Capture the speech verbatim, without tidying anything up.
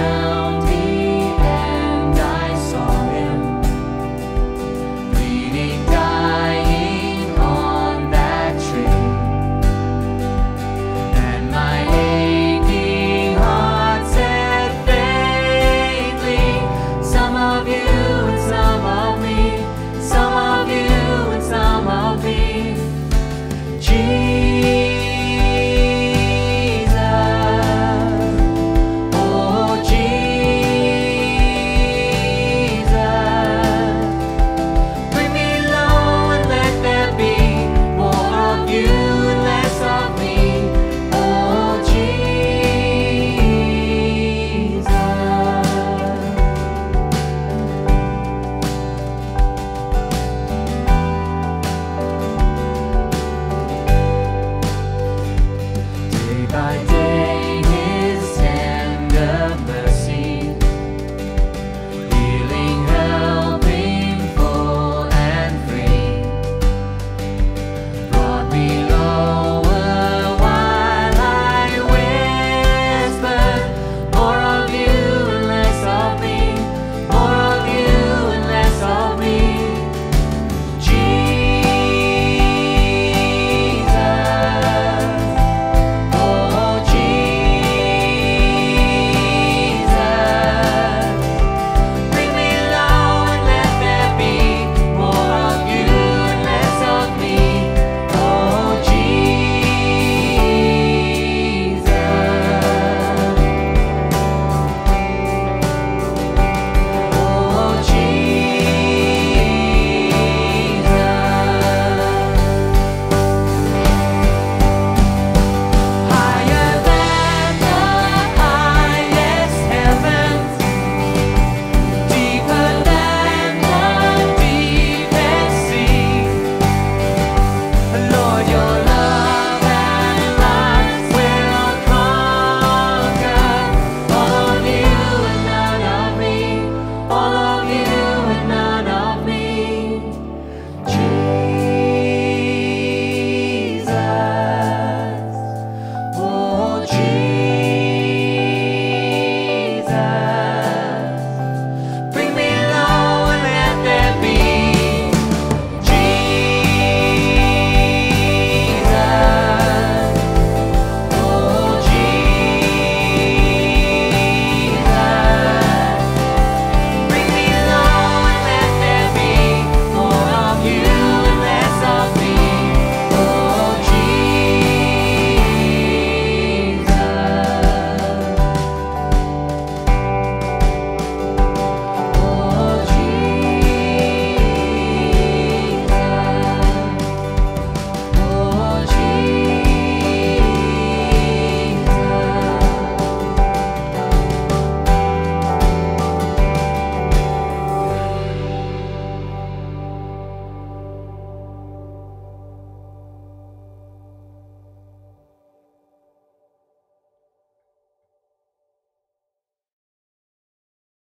sound.